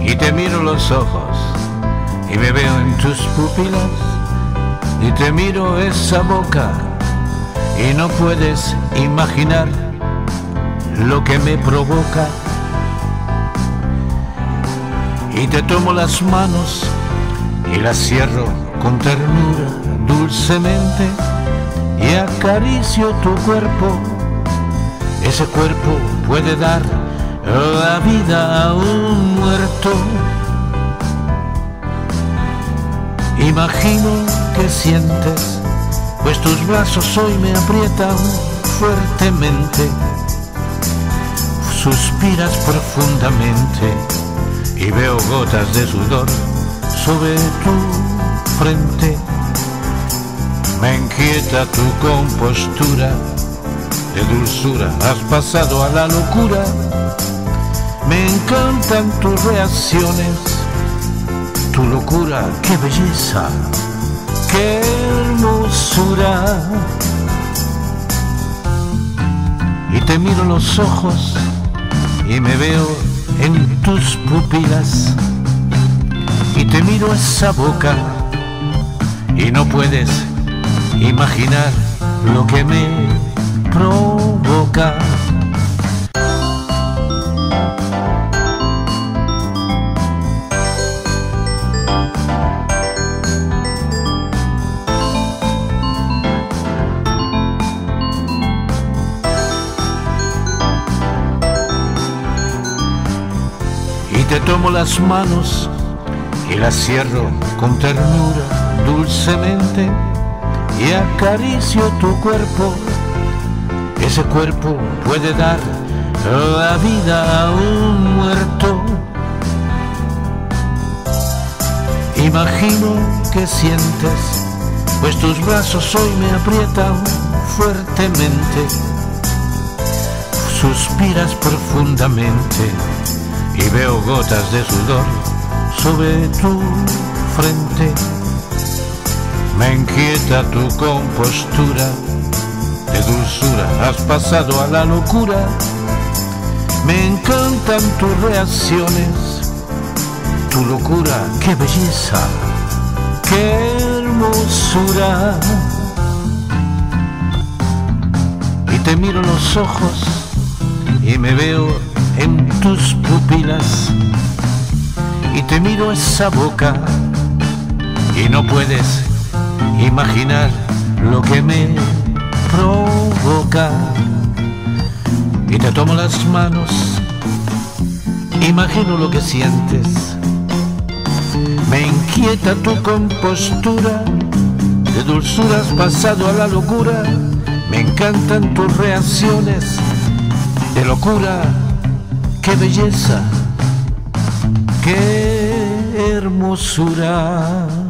Y te miro los ojos y me veo en tus pupilas y te miro esa boca y no puedes imaginar lo que me provoca. Y te tomo las manos y las cierro con ternura dulcemente y acaricio tu cuerpo. Ese cuerpo puede dar la vida a un muerto. Imagino que sientes, pues tus brazos hoy me aprietan fuertemente. Suspiras profundamente y veo gotas de sudor sobre tu frente. Me inquieta tu compostura, de dulzura has pasado a la locura. Me encantan tus reacciones, tu locura, qué belleza, qué hermosura. Y te miro los ojos y me veo en tus pupilas y te miro esa boca y no puedes imaginar lo que me provoca. Te tomo las manos y las cierro con ternura dulcemente y acaricio tu cuerpo. Ese cuerpo puede dar la vida a un muerto. Imagino que sientes, pues tus brazos hoy me aprietan fuertemente. Suspiras profundamente y veo gotas de sudor sobre tu frente. Me inquieta tu compostura, de dulzura has pasado a la locura. Me encantan tus reacciones, tu locura, qué belleza, qué hermosura. Y te miro los ojos y me veo en tus pupilas y te miro esa boca y no puedes imaginar lo que me provoca. Y te tomo las manos, imagino lo que sientes, me inquieta tu compostura, de dulzura has pasado a la locura. Me encantan tus reacciones, de locura, qué belleza, qué hermosura.